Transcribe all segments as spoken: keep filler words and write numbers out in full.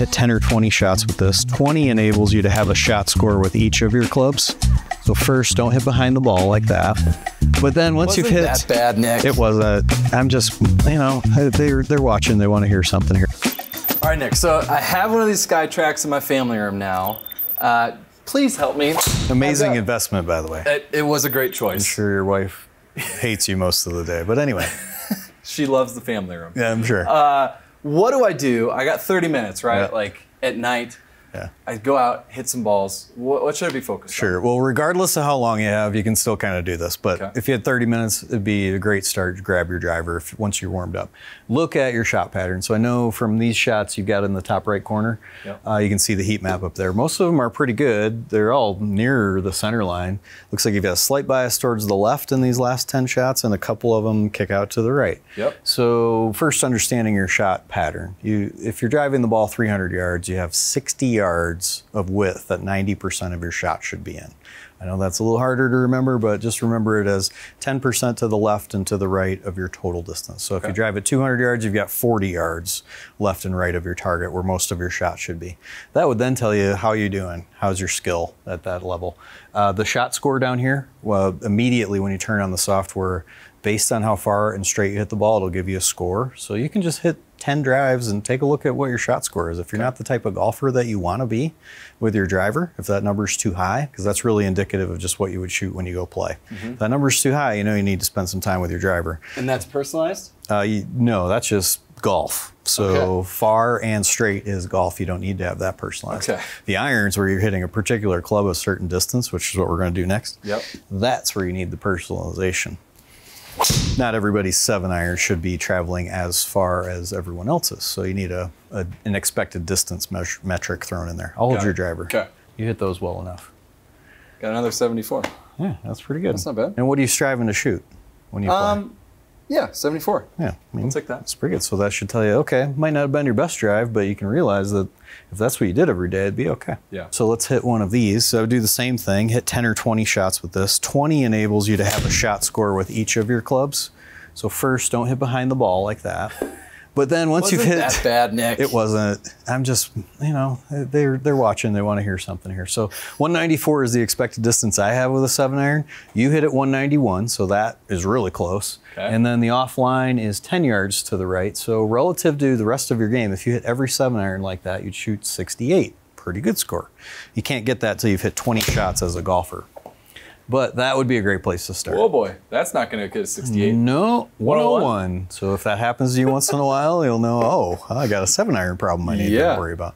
hit ten or twenty shots with this. twenty enables you to have a shot score with each of your clubs. So first, don't hit behind the ball like that. But then once you've hit... It wasn't that bad, Nick. It wasn't. I'm just, you know, they're, they're watching. They want to hear something here. All right, Nick, so I have one of these SkyTraks in my family room now. Uh, please help me. Amazing investment, by the way. It, it was a great choice. I'm sure your wife hates you most of the day. But anyway. She loves the family room. Yeah, I'm sure. Uh, what do I do? I got thirty minutes, right? Yeah. Like at night. Yeah. I go out, hit some balls. What, what should I be focused sure. on? Sure. Well, regardless of how long you have, you can still kind of do this. But okay. if you had thirty minutes, it'd be a great start. Grab your driver if, once you're warmed up. Look at your shot pattern. So I know from these shots you got in the top right corner, yep. uh, you can see the heat map up there. Most of them are pretty good. They're all near the center line. Looks like you've got a slight bias towards the left in these last ten shots, and a couple of them kick out to the right. Yep. So first, understanding your shot pattern. You, if you're driving the ball three hundred yards, you have sixty yards of width that ninety percent of your shot should be in. I know that's a little harder to remember, but just remember it as ten percent to the left and to the right of your total distance. So okay. if you drive at two hundred yards, you've got forty yards left and right of your target where most of your shot should be. That would then tell you how you're doing, how's your skill at that level. Uh, the shot score down here, well, immediately when you turn on the software, based on how far and straight you hit the ball, it'll give you a score. So you can just hit ten drives and take a look at what your shot score is. If you're not the type of golfer that you want to be with your driver, if that number's too high, because that's really indicative of just what you would shoot when you go play. Mm-hmm. If that number's too high, you know you need to spend some time with your driver. And that's personalized? Uh, you, no, that's just golf. So okay. far and straight is golf. You don't need to have that personalized. Okay. The irons, where you're hitting a particular club a certain distance, which is what we're going to do next, yep. that's where you need the personalization. Not everybody's seven iron should be traveling as far as everyone else's. So you need a, a an expected distance measure, metric thrown in there. I'll hold your driver. Okay. You hit those well enough. Got another seventy-four. Yeah, that's pretty good. That's not bad. And what are you striving to shoot when you um, play? Yeah, seventy-four. Yeah. I mean, I'll take that. That's pretty good. So that should tell you, okay, might not have been your best drive, but you can realize that if that's what you did every day, it'd be okay. Yeah. So let's hit one of these. So do the same thing, hit ten or twenty shots with this. twenty enables you to have a shot score with each of your clubs. So first, don't hit behind the ball like that. But then once you've hit... It wasn't that bad, Nick. It wasn't. I'm just, you know, they're, they're watching. They want to hear something here. So one ninety-four is the expected distance I have with a seven iron. You hit at one ninety-one, so that is really close. Okay. And then the offline is ten yards to the right. So relative to the rest of your game, if you hit every seven iron like that, you'd shoot sixty-eight. Pretty good score. You can't get that till you've hit twenty shots as a golfer. But that would be a great place to start. Oh boy, that's not gonna get a sixty-eight. No, one oh one. So if that happens to you once in a while, you'll know, oh, I got a seven iron problem I need yeah. to worry about.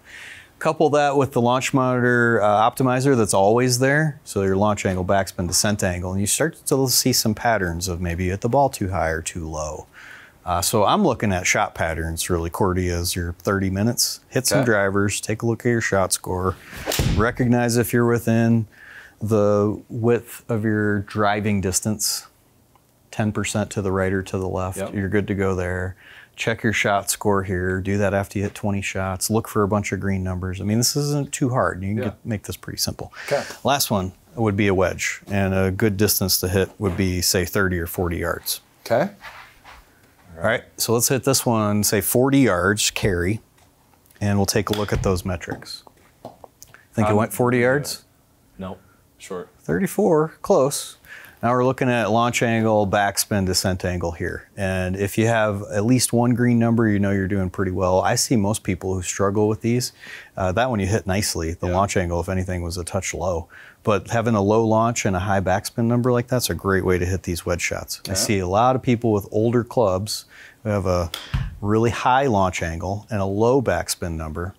Couple that with the launch monitor uh, optimizer that's always there. So your launch angle, backspin, descent angle, and you start to see some patterns of maybe you hit the ball too high or too low. Uh, so I'm looking at shot patterns really, Cordy, as your thirty minutes. Hit some okay. drivers, take a look at your shot score, recognize if you're within the width of your driving distance, ten percent to the right or to the left, yep. you're good to go there. Check your shot score here. Do that after you hit twenty shots. Look for a bunch of green numbers. I mean, this isn't too hard. You can yeah. get, make this pretty simple. Okay. Last one would be a wedge, and a good distance to hit would be, say, thirty or forty yards. Okay. All right, All right so let's hit this one, say forty yards, carry, and we'll take a look at those metrics. Think um, it went forty yards? Yeah. Nope. Short. thirty-four, close. Now we're looking at launch angle, backspin, descent angle here. And if you have at least one green number, you know you're doing pretty well. I see most people who struggle with these. Uh, that one you hit nicely. The yeah. launch angle, if anything, was a touch low. But having a low launch and a high backspin number like that's a great way to hit these wedge shots. Yeah. I see a lot of people with older clubs who have a really high launch angle and a low backspin number.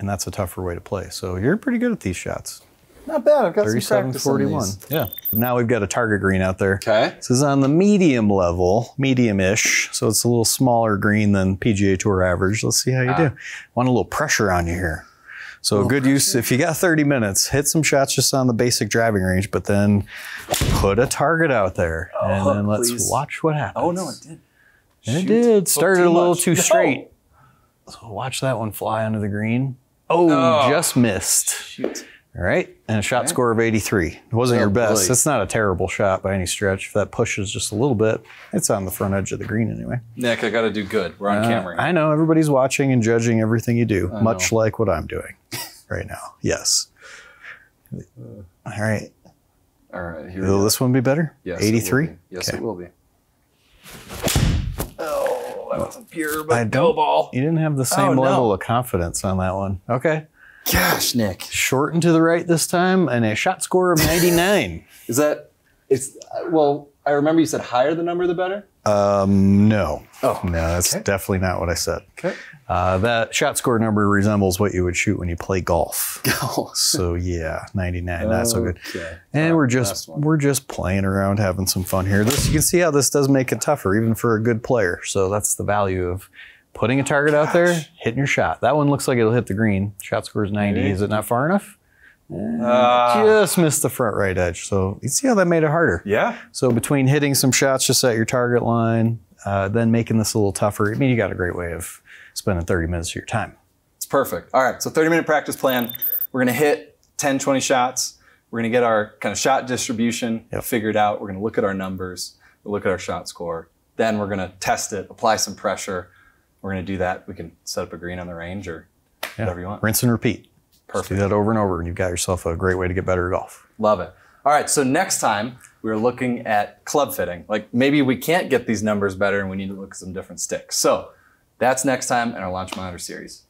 And that's a tougher way to play. So you're pretty good at these shots. Not bad, I've got some practice on these. Yeah. Now we've got a target green out there. Okay. This is on the medium level, medium-ish. So it's a little smaller green than P G A Tour average. Let's see how you ah. do. Want a little pressure on you here. So good pressure. Use, if you got thirty minutes, hit some shots just on the basic driving range, but then put a target out there. Oh, and then let's please. watch what happens. Oh no, it did. It did, started a little much. too straight. No. So watch that one fly under the green. Oh, oh. just missed. Shoot. All right, and a shot okay. score of eighty-three. It wasn't oh, your best. Really. It's not a terrible shot by any stretch. If that pushes just a little bit, it's on the front edge of the green anyway. Nick, I gotta do good. We're on uh, camera. Here. I know, everybody's watching and judging everything you do, I much know. like what I'm doing right now. Yes. All right. All right, here Will we this one be better? Yes, eighty-three? Yes, okay. It will be. Oh, that wasn't pure, but I no ball. You didn't have the same oh, no. level of confidence on that one. Okay. Gosh, Nick. Shortened to the right this time and a shot score of ninety-nine. Is that, it's, well, I remember you said higher the number the better? Um, no. Oh. No, that's okay. definitely not what I said. Okay. Uh, that shot score number resembles what you would shoot when you play golf. So yeah, ninety-nine, okay. not so good. And right, we're just we're just playing around, having some fun here. This, you can see how this does make it tougher, even for a good player. So that's the value of putting a target oh, out there, hitting your shot. That one looks like it'll hit the green. Shot score is ninety. Maybe. Is it not far enough? Uh, just missed the front right edge. So you see how that made it harder. Yeah. So between hitting some shots just at your target line, uh, then making this a little tougher, I mean, you got a great way of spending thirty minutes of your time. It's perfect. All right, so thirty minute practice plan. We're gonna hit ten, twenty shots. We're gonna get our kind of shot distribution yep. figured out. We're gonna look at our numbers, we'll look at our shot score. Then we're gonna test it, apply some pressure. We're gonna do that. We can set up a green on the range or yeah. whatever you want. Rinse and repeat. Perfect. Do that over and over and you've got yourself a great way to get better at golf. Love it. All right, so next time we're looking at club fitting. Like maybe we can't get these numbers better and we need to look at some different sticks. So that's next time in our Launch Monitor series.